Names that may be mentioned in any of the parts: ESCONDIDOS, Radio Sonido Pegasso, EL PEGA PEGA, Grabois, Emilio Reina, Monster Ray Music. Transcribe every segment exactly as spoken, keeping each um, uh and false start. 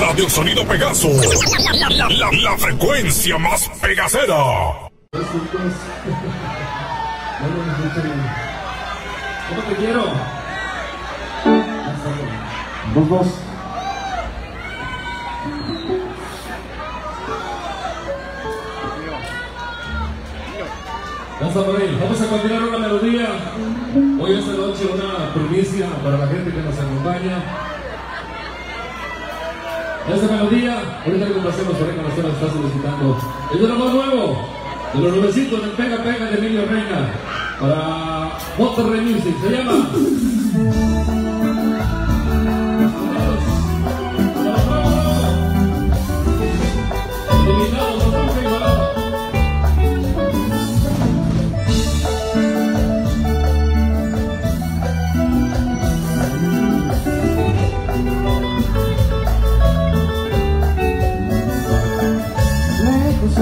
Radio Sonido Pegasso, la, la, la, la frecuencia más pegacera. ¿Cómo te quiero? Dos, dos. Gracias por ahí. Vamos a continuar una melodía. Hoy esta noche una primicia para la gente que nos acompaña. Esta melodía, ahorita que complacemos por ahí con las horas que está solicitando. Es de lo más nuevo, de los nuevecitos del Pega Pega de Emilio Reina, para Monster Ray Music. Se llama...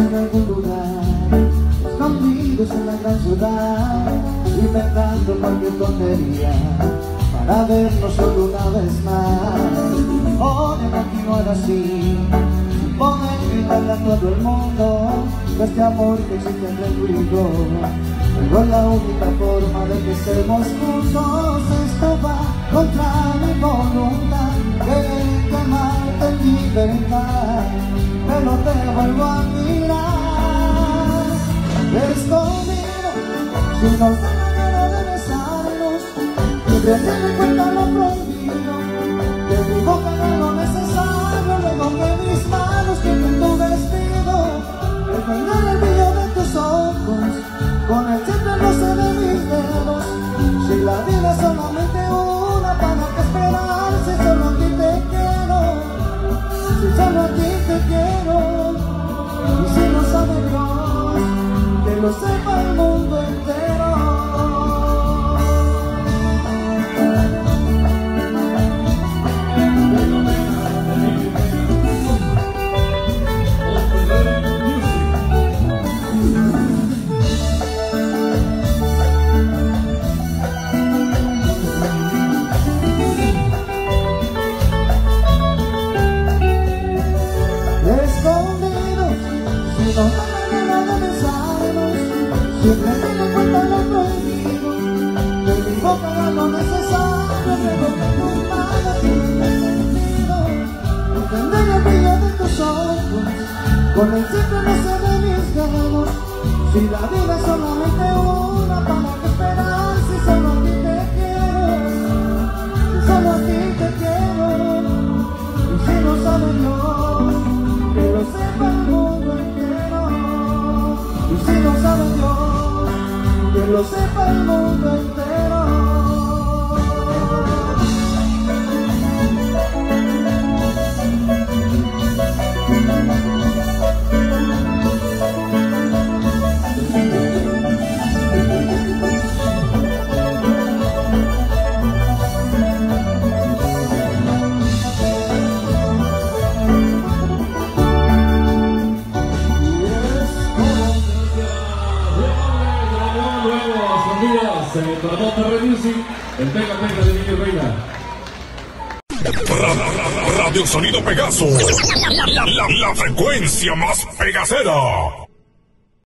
En algún lugar, escondidos en la gran ciudad, inventando cualquier tontería para vernos solo una vez más. Oye, continuar así, sin poder gritarle a todo el mundo de este amor que existe entre tú y yo. Pero la única forma de que estemos juntos, esto va contra mi voluntad. Querer amarte en libertad, pero te vuelvo a mirar. Escondido, sin la manera de besarnos, siempre te recuerda lo prohibido, que mi boca no es lo necesario. Luego que mis manos tienen tu vestido, refrenar el brillo de tus ojos, con el siempre roce de mis dedos. Si la vida es solamente una, ¿para qué esperar? Si solo aquí te quiero, si solo aquí te quiero. Y si no sabe Dios, que lo sepa el mundo entero. No hay manera de besarnos, siempre te recuerda lo prohibido, de mi boca da lo necesario. Revolver tus manos sin sentido, entender el brillo de tus ojos, con el simple roce de mis dedos. Si la vida es solamente una, ¿para qué esperar? Si solo a ti te quiero, si solo a ti te quiero. Y si no sabe Dios, que lo sepa el mundo entero. Y si no sabe Dios, que lo sepa el mundo entero. Para Monster Ray Music, el Pega Pega de Emilio Reina. Radio Sonido Pegasso, la, la, la, la frecuencia más pegacera.